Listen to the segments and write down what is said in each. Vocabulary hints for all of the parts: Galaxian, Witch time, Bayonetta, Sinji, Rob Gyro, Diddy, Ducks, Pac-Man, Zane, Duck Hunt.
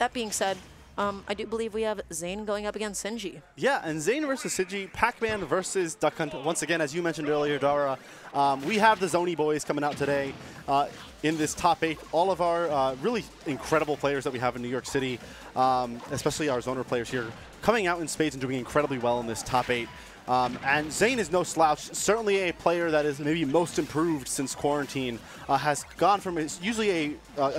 That being said, I do believe we have Zane going up against Sinji. Yeah, and Zane versus Sinji, Pac-Man versus Duck Hunt. Once again, as you mentioned earlier, Dara, we have the Zony boys coming out today in this top 8. All of our really incredible players that we have in New York City, especially our Zoner players here, coming out in spades and doing incredibly well in this top 8. And Zane is no slouch, certainly a player that is maybe most improved since quarantine, has gone from usually a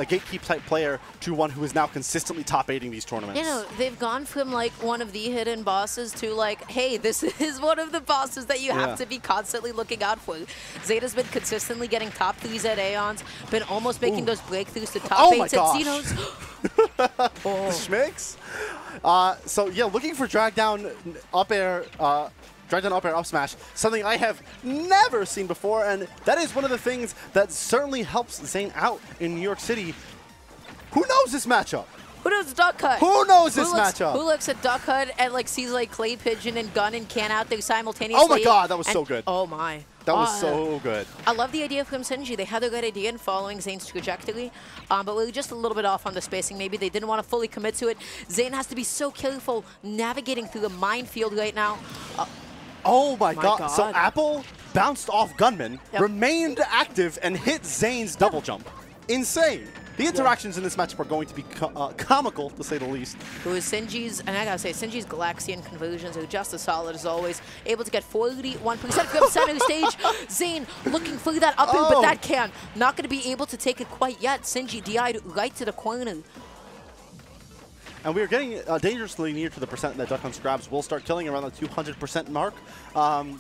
gatekeep type player to one who is now consistently top 8ing these tournaments. You know, they've gone from like one of the hidden bosses to like, hey, this is one of the bosses that you have to be constantly looking out for. Zane has been consistently getting top 3s at Aeons, been almost making those breakthroughs to top 8s at Xenos. The schmicks? So yeah, looking for drag down up air, up smash, something I have never seen before, and that is one of the things that certainly helps Zane out in New York City. Who knows this matchup? Who knows Duck Hunt? Who knows this matchup? Who looks at Duck Hunt and like sees like Clay Pigeon and Gun and Can out there simultaneously? Oh my god, that was so good. Oh my. That was so good. I love the idea from Sinji. They had a good idea in following Zane's trajectory, but we were just a little bit off on the spacing. Maybe they didn't want to fully commit to it. Zane has to be so careful navigating through the minefield right now. Oh my god. So Apple bounced off Gunman, remained active, and hit Zane's double jump. Insane. The interactions in this matchup are going to be comical, to say the least. It was Sinji's, and I gotta say, Sinji's Galaxian conversions are just as solid as always. Able to get 41% from center stage. Zane looking for that up air, but that can. Not gonna be able to take it quite yet. Sinji DI'd right to the corner. And we are getting dangerously near to the percent that Duck Hunt's grabs will start killing, around the 200% mark. And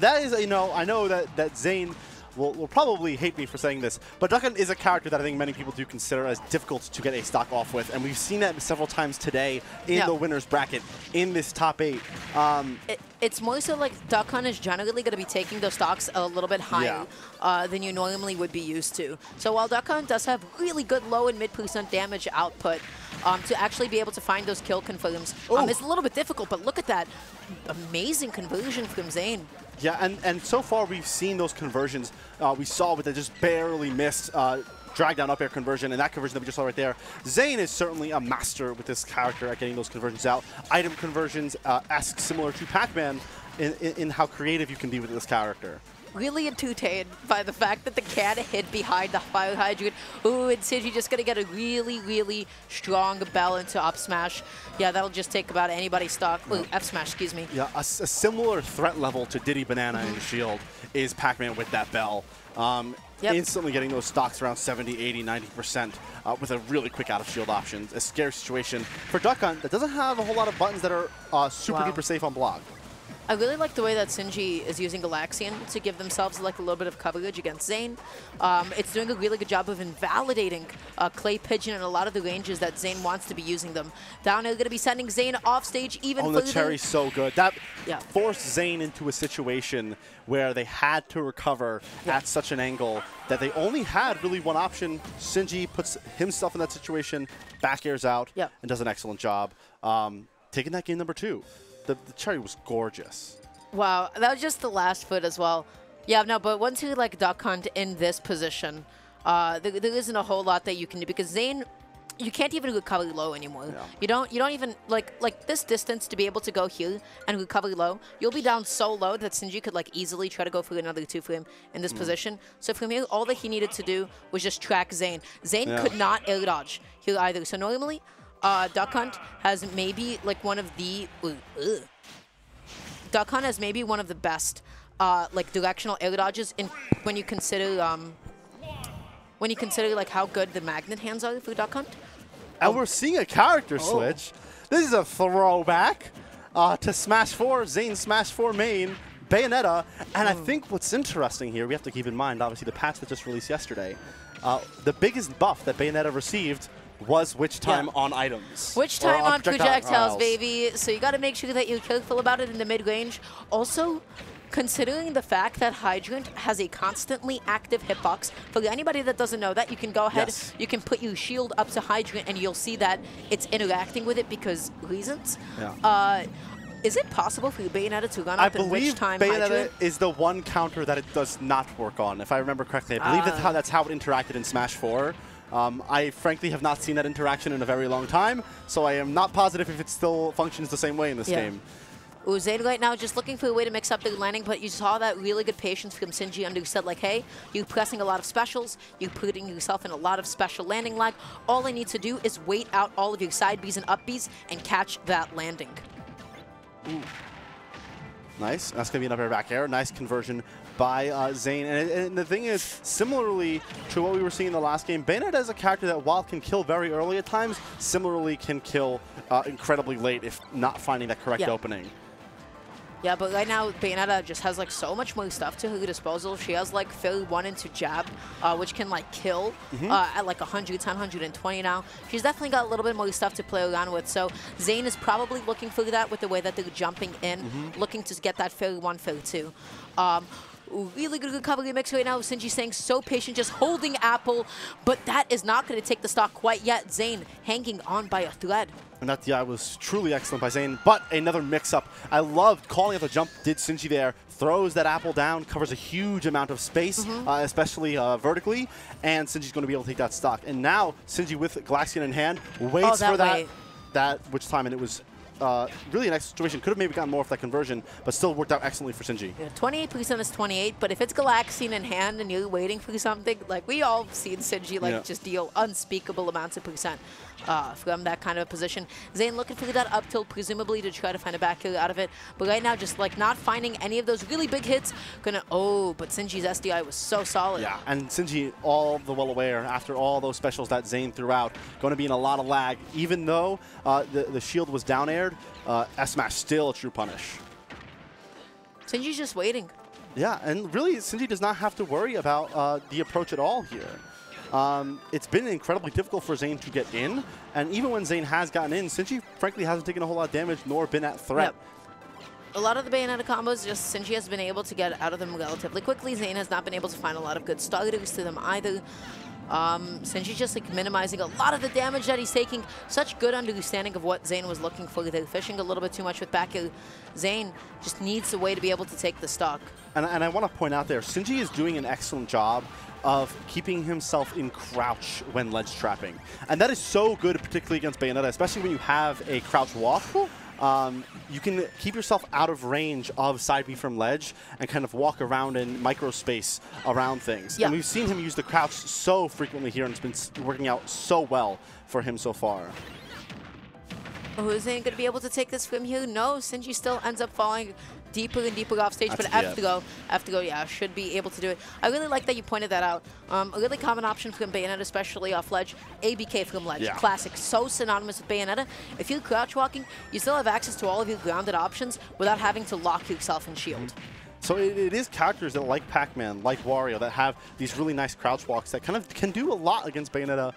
that is, you know, I know that Zane will probably hate me for saying this, but Duck Hunt is a character that I think many people do consider as difficult to get a stock off with, and we've seen that several times today in the winner's bracket in this top 8. It's more so like Duck Hunt is generally going to be taking those stocks a little bit higher than you normally would be used to. So while Duck Hunt does have really good low and mid-percent damage output, to actually be able to find those kill confirms, it's a little bit difficult, but look at that amazing conversion from Zane. Yeah, and so far we've seen those conversions. We saw with that just barely missed drag down up air conversion, and that conversion that we just saw right there. Zane is certainly a master with this character at getting those conversions out. Item conversions esque, similar to Pac-Man in how creative you can be with this character. Really entertained by the fact that the cat hid behind the fire hydrant. Ooh, and Sinji just gonna get a really, really strong bell into up smash. Yeah, that'll just take about anybody's stock. Ooh, F smash, excuse me. Yeah, a similar threat level to Diddy Banana in Shield is Pac-Man with that bell. Instantly getting those stocks around 70, 80, 90% with a really quick out of shield option. A scary situation for Duck Hunt that doesn't have a whole lot of buttons that are super duper safe on block. I really like the way that Sinji is using Galaxian to give themselves like a little bit of coverage against Zane. It's doing a really good job of invalidating Clay Pigeon and a lot of the ranges that Zane wants to be using them. Down air going to be sending Zane off stage even further. The cherry's so good. That forced Zane into a situation where they had to recover at such an angle that they only had really one option. Sinji puts himself in that situation, back airs out, and does an excellent job taking that game number 2. The cherry was gorgeous. Wow, that was just the last foot as well. Yeah, no, but once you like Duck Hunt in this position, there isn't a whole lot that you can do because Zane, you can't even recover low anymore. Yeah. You don't even like this distance to be able to go here and recover low. You'll be down so low that Sinji could like easily try to go for another 2 frame in this position. So from here, all that he needed to do was just track Zane. Zane could not air dodge here either. So normally, Duck Hunt has maybe like one of the Duck Hunt has maybe one of the best like directional air dodges in when you consider like how good the magnet hands are for Duck Hunt. And we're seeing a character switch. This is a throwback to Smash 4, Zane's Smash 4 main, Bayonetta. And I think what's interesting here, we have to keep in mind obviously the patch that just released yesterday. The biggest buff that Bayonetta received was Witch time on items. Witch time on projectiles, baby. So you got to make sure that you're careful about it in the mid-range. Also, considering the fact that Hydrant has a constantly active hitbox, for anybody that doesn't know that, you can go ahead, you can put your shield up to Hydrant, and you'll see that it's interacting with it because reasons. Is it possible for Bayonetta to run up in Witch time Hydrant? I believe Bayonetta is the one counter that it does not work on, if I remember correctly. I believe that's how it interacted in Smash 4. I frankly have not seen that interaction in a very long time, so I am not positive if it still functions the same way in this game. Ooh, Zane right now just looking for a way to mix up the landing, but you saw that really good patience from Sinji under who said, like, hey, you're pressing a lot of specials, you're putting yourself in a lot of special landing lag. All I need to do is wait out all of your side Bs and up Bs and catch that landing. Ooh. Nice. That's going to be another back air. Nice conversion by Zane. And the thing is, similarly to what we were seeing in the last game, Bayonetta is a character that, while can kill very early at times, similarly can kill incredibly late if not finding that correct opening. Yeah, but right now, Bayonetta just has, like, so much more stuff to her disposal. She has, like, fairly one into jab, which can, like, kill at, like, 110, 120 now. She's definitely got a little bit more stuff to play around with. So Zane is probably looking for that with the way that they're jumping in, looking to get that fairly one, fairly two. Really good recovery mix right now. Sinji saying so patient, just holding Apple. But that is not going to take the stock quite yet. Zane hanging on by a thread. And that, yeah, was truly excellent by Zane, but another mix-up. I loved calling out the jump, did Sinji there, throws that apple down, covers a huge amount of space, especially vertically, and Sinji's going to be able to take that stock. And now, Sinji with Galaxian in hand, waits for that which time, and it was really a nice situation. Could have maybe gotten more of that conversion, but still worked out excellently for Sinji. Yeah, 28% is 28, but if it's Galaxian in hand and you're waiting for something, like, we all seen Sinji, like, just deal unspeakable amounts of percent from that kind of a position. Zane looking for that up tilt, presumably to try to find a back heel out of it, but right now just, like, not finding any of those really big hits. But Sinji's SDI was so solid. Yeah, and Sinji, all the well aware after all those specials that Zane threw out, going to be in a lot of lag, even though the shield was down air. S-Smash still a true punish. Sinji's just waiting. Yeah, and really, Sinji does not have to worry about the approach at all here. It's been incredibly difficult for Zane to get in, and even when Zane has gotten in, Sinji frankly hasn't taken a whole lot of damage nor been at threat. A lot of the Bayonetta combos, just Sinji has been able to get out of them relatively quickly. Zane has not been able to find a lot of good starters to them either. Sinji's just, like, minimizing a lot of the damage that he's taking. Such good understanding of what Zane was looking for. They're fishing a little bit too much with back air. Zane just needs a way to be able to take the stock. And I want to point out there, Sinji is doing an excellent job of keeping himself in crouch when ledge trapping. And that is so good, particularly against Bayonetta, especially when you have a crouch walk. You can keep yourself out of range of side B from ledge and kind of walk around in micro space around things. Yeah. And we've seen him use the crouch so frequently here, and it's been working out so well for him so far. Who's Zane going to be able to take this from here? No, Sinji still ends up falling deeper and deeper off stage, but F to go, yeah, should be able to do it. I really like that you pointed that out. A really common option from Bayonetta, especially off ledge, ABK from ledge. Yeah. Classic, so synonymous with Bayonetta. If you're crouch walking, you still have access to all of your grounded options without having to lock yourself in shield. So it is characters that, like Pac-Man, like Wario, that have these really nice crouch walks that kind of can do a lot against Bayonetta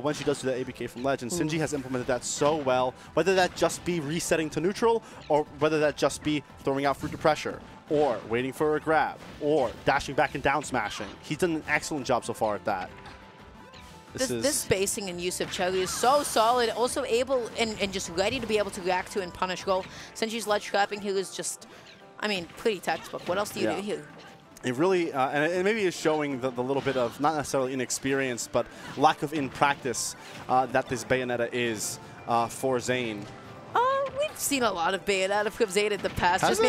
when she does do that ABK from ledge. And Sinji has implemented that so well, whether that just be resetting to neutral, or whether that just be throwing out fruit to pressure, or waiting for a grab, or dashing back and down smashing. He's done an excellent job so far at that. This spacing and use of Cherry is so solid, also able and just ready to be able to react to and punish goal. Sinji's ledge trapping here is just... I mean, pretty textbook. What else do you do here? It really, and maybe is showing the little bit of, not necessarily inexperience, but lack of in practice that this Bayonetta is for Zane. We've seen a lot of Bayonetta from Zane in the past.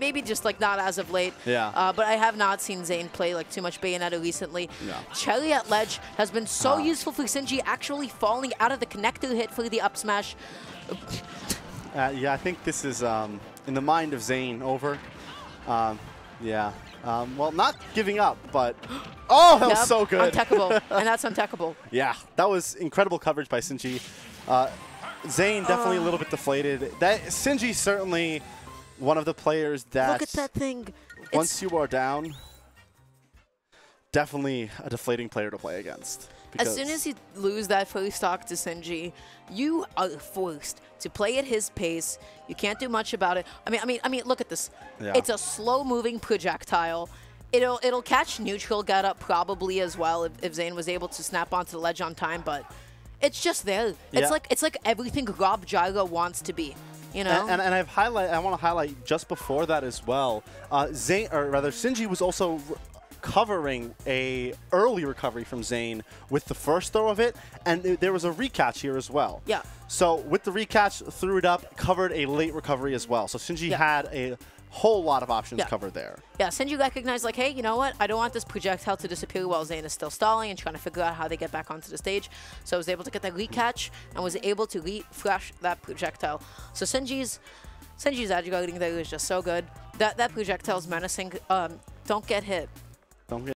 Maybe just, like, not as of late. Yeah. But I have not seen Zane play, like, too much Bayonetta recently. No. Cherry at ledge has been so useful for Sinji, actually falling out of the connector hit for the up smash. Yeah, I think this is... in the mind of Zane, over. Well, not giving up, but... Oh, that was so good. Untackable. And that's untackable. Yeah, that was incredible coverage by Sinji. Zane definitely a little bit deflated. Sinji certainly one of the players that... Look at that thing. Once you are down, definitely a deflating player to play against. As soon as you lose that first stock to Sinji, you are forced to play at his pace. You can't do much about it. I mean, look at this. Yeah. It's a slow-moving projectile. It'll catch neutral, get up probably as well if Zane was able to snap onto the ledge on time. But it's just there. Yeah. It's like everything Rob Gyro wants to be. You know? And I want to highlight just before that as well. Sinji was also covering a early recovery from Zane with the first throw of it, and there was a recatch here as well. Yeah. So with the recatch, threw it up, covered a late recovery as well. So Sinji had a whole lot of options covered there. Yeah, Sinji recognized, like, hey, you know what? I don't want this projectile to disappear while Zane is still stalling and trying to figure out how they get back onto the stage. So I was able to get that recatch and was able to refresh that projectile. So Sinji's edge guarding there was just so good. That projectile's menacing. Don't get hit. Don't get